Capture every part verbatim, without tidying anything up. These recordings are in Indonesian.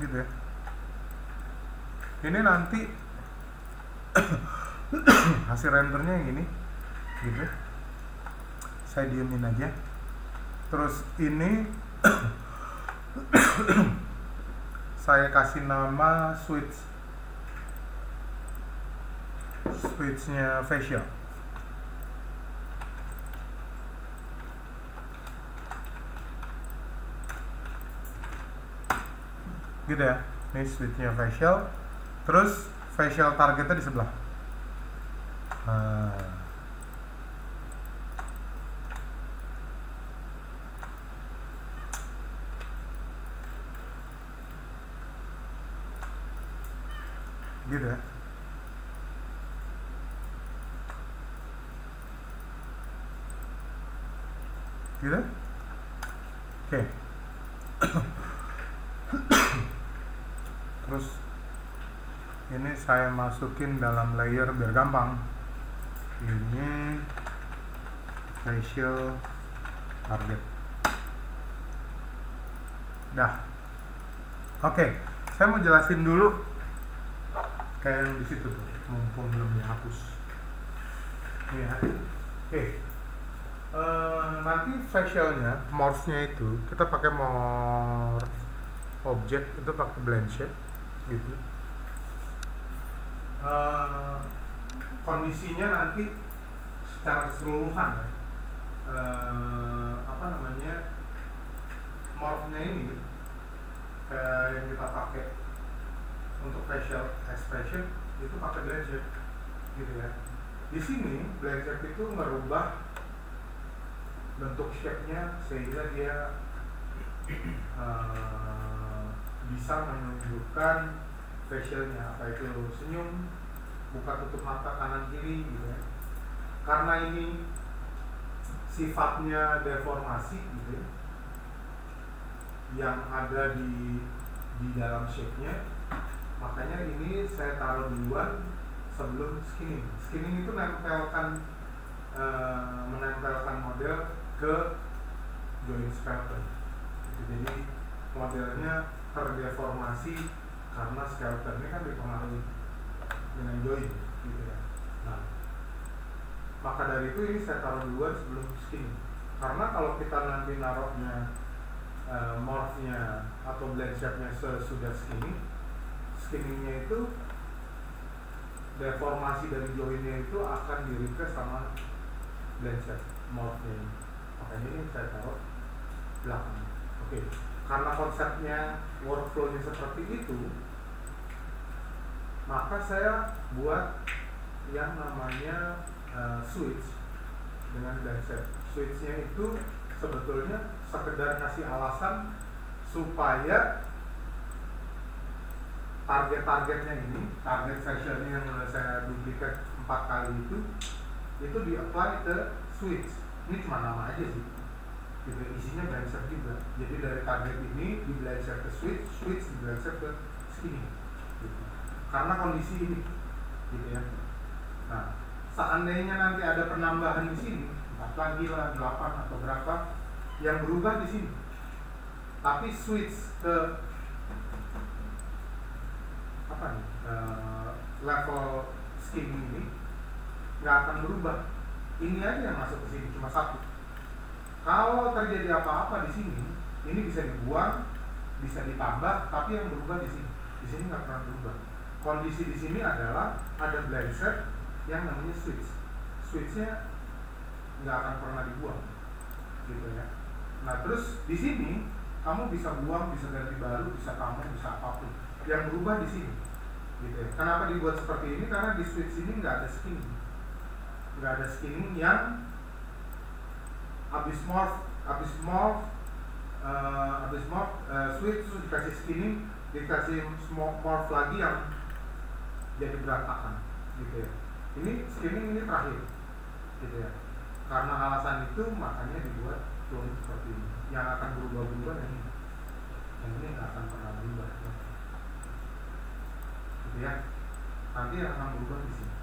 gitu ya. Ini nanti hasil rendernya yang ini gitu, saya diemin aja. Terus ini saya kasih nama switch, switchnya facial. Gitu ya, ini switchnya facial. Terus facial targetnya di sebelah. Nah. Gitu ya. Gitu. Oke. Okay. Terus ini saya masukin dalam layer biar gampang. Ini facial target. Dah. Oke, okay. Saya mau jelasin dulu kayak yang di situ tuh, mumpung belum dihapus. Ya. Oke. Okay. Uh, nanti facialnya, morphnya itu kita pakai morph object, itu pakai blend shape, gitu. Uh, kondisinya nanti secara keseluruhan, uh, apa namanya, morphnya ini uh, yang kita pakai untuk facial expression itu pakai blend shape, gitu ya. Di sini blend shape itu merubah bentuk shape-nya sehingga dia uh, bisa menunjukkan facialnya, apa itu senyum, buka tutup mata kanan kiri, gitu ya. Karena ini sifatnya deformasi, gitu ya, yang ada di di dalam shape-nya. Makanya ini saya taruh duluan sebelum skinning. Skinning itu menempelkan e, menempelkan model ke joins pattern. Jadi modelnya terdeformasi karena skeletonnya kan dipengaruhi dengan join, gitu ya. Nah, maka dari itu ini saya taruh duluan sebelum skinning. Karena kalau kita nanti naruhnya e, morphnya atau blend shape-nya sesudah skinning, skimmingnya itu deformasi dari joinnya itu akan di-request sama blend shape morphnya. Makanya ini saya taruh belakang. Oke, okay. Karena konsepnya workflow-nya seperti itu, maka saya buat yang namanya uh, switch dengan blend shape. Switch-nya itu sebetulnya sekedar ngasih alasan supaya target-targetnya ini, target facialnya yang udah saya duplikat empat kali itu, itu di apply ke switch. Ini cuma nama aja sih, gitu, isinya blend shape juga. Jadi dari target ini di blend shape ke switch, switch di blend shape ke skinning, gitu. Karena kondisi ini, gitu ya. Nah, seandainya nanti ada penambahan di sini, empat lagi lah, delapan atau berapa, yang berubah di sini. Tapi switch ke apa nih, uh, level skin ini nggak akan berubah. Ini aja yang masuk ke sini, cuma satu. Kalau terjadi apa-apa di sini, ini bisa dibuang, bisa ditambah, tapi yang berubah di sini. Di sini nggak pernah berubah. Kondisi di sini adalah ada blend shape yang namanya switch. Switchnya nggak akan pernah dibuang, gitu ya. Nah, terus di sini kamu bisa buang, bisa ganti baru, bisa tambah, bisa apapun. Yang berubah di sini, gitu ya. Kenapa dibuat seperti ini? Karena di switch ini nggak ada skinning, nggak ada skinning yang habis morph, habis morph, uh, habis morph uh, switch terus dikasih skinning, dikasih morph lagi yang jadi berantakan, gitu ya. Ini skinning ini terakhir, gitu ya. Karena alasan itu makanya dibuat clone seperti ini. Yang akan berubah-berubah yang ini, yang ini nggak akan pernah berubah. Ya, nanti yang akan berubah di sini.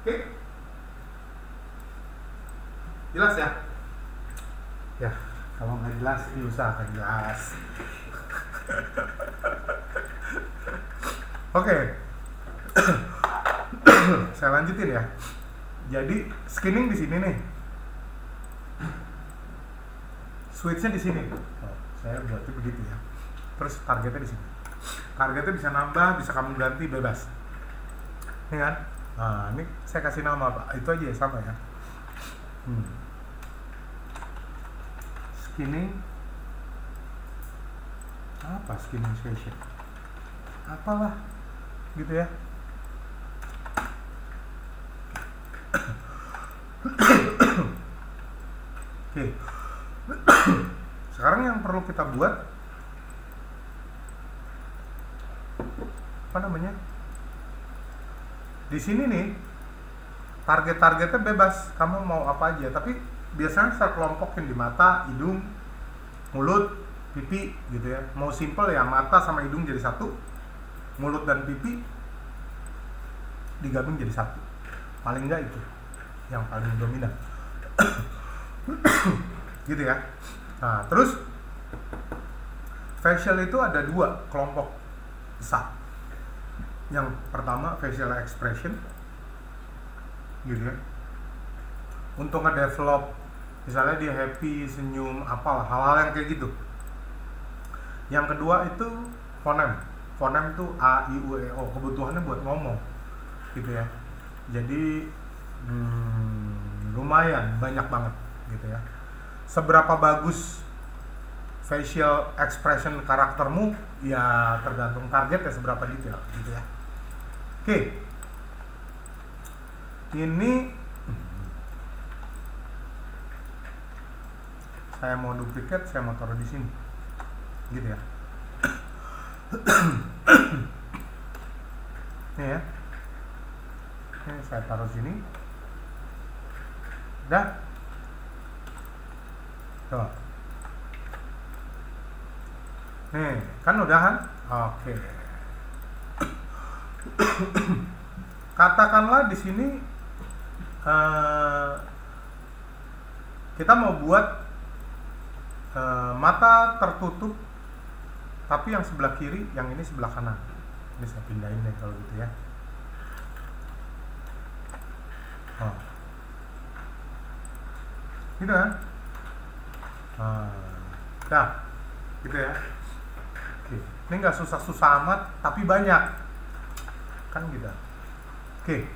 Oke, jelas ya? Ya, kalau nggak jelas diusahakan jelas. Oke, saya lanjutin ya. Jadi skinning di sini nih, switchnya di sini. Oh, saya berarti begitu ya. Terus targetnya di sini. Targetnya bisa nambah, bisa kamu ganti bebas. Ini kan? Nah, ini saya kasih nama apa? Itu aja ya, sama ya. Hmm. Skinning apa? Skinning session? Apalah, gitu ya. Oke, sekarang yang perlu kita buat apa namanya? Di sini nih target-targetnya bebas, kamu mau apa aja. Tapi biasanya saya kelompokin di mata, hidung, mulut, pipi, gitu ya. Mau simple ya, mata sama hidung jadi satu, mulut dan pipi digabung jadi satu. Paling enggak itu yang paling dominan. Gitu ya. Nah, terus facial itu ada dua kelompok besar. Yang pertama facial expression, gitu ya. Untuk nge-develop misalnya dia happy, senyum, apalah, hal-hal yang kayak gitu. Yang kedua itu fonem. Fonem itu a, i, u, e, o, kebutuhannya buat ngomong, gitu ya. Jadi hmm, lumayan banyak banget, gitu ya. Seberapa bagus facial expression karaktermu ya tergantung target ya, seberapa detail gitu ya. Oke, ini saya mau duplikat, saya mau taruh di sini gitu ya. Ini ya, ini saya taruh sini, udah tuh. Nih, kan udahan? Oke. Katakanlah di sini uh, kita mau buat uh, mata tertutup, tapi yang sebelah kiri, yang ini sebelah kanan. Ini saya pindahin deh kalau gitu ya. Oh. Gitu kan? Uh, nah, gitu ya. Ini nggak susah-susah amat, tapi banyak. Kan gitu. Oke.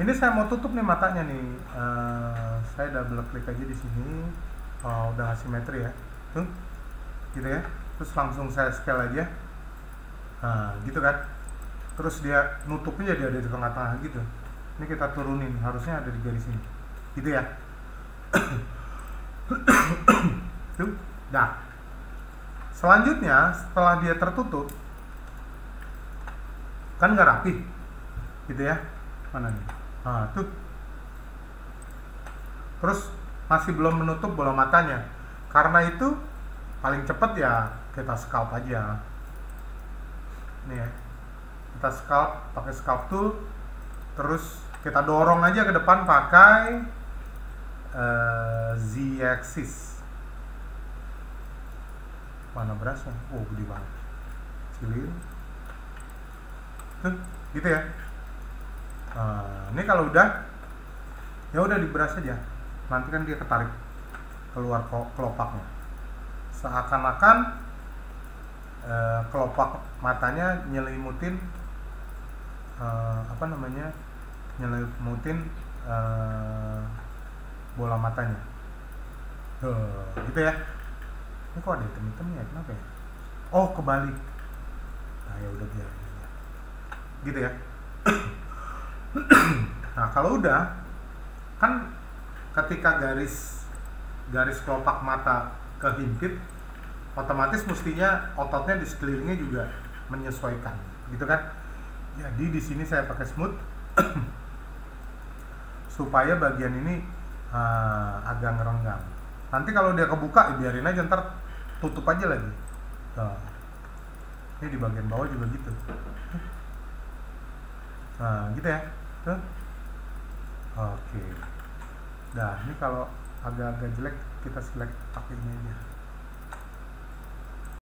Ini saya mau tutup nih matanya nih. Uh, saya double klik aja di sini. Oh, udah asimetri ya. Tuh. Gitu ya. Terus langsung saya scale aja. Nah, gitu kan. Terus dia nutupnya jadi ada di tengah-tengah gitu. Ini kita turunin. Harusnya ada di garis ini. Gitu ya. Tuh. Dah. Selanjutnya, setelah dia tertutup, kan nggak rapi, gitu ya? Mana nih? Nah, tuh. Terus masih belum menutup bola matanya. Karena itu paling cepat ya kita scalp aja. Nih ya, kita scalp pakai scalp tool, terus kita dorong aja ke depan pakai uh, z-axis. Mana berasnya? Oh, gede banget. Kecilin. Tuh, gitu ya. Nah, ini kalau udah, ya udah diberas aja. Nanti kan dia ketarik keluar kelopaknya. Seakan-akan eh, kelopak matanya nyelimutin eh, apa namanya? Nyelimutin eh, bola matanya. Tuh, gitu ya. Ini kok ada hitam-hitamnya, kenapa ya? Oh, kebalik. Nah, ya udah biar ya. Gitu ya. Nah, kalau udah, kan ketika garis garis kelopak mata kehimpit, otomatis mestinya ototnya di sekelilingnya juga menyesuaikan, gitu kan? Jadi di sini saya pakai smooth supaya bagian ini uh, agak ngerenggang. Nanti kalau dia kebuka, biarin aja, ntar tutup aja lagi. Nah, ini di bagian bawah juga gitu. Nah, gitu ya. Tuh. Oke. Nah, ini kalau agak-agak jelek, kita select pakai ini aja.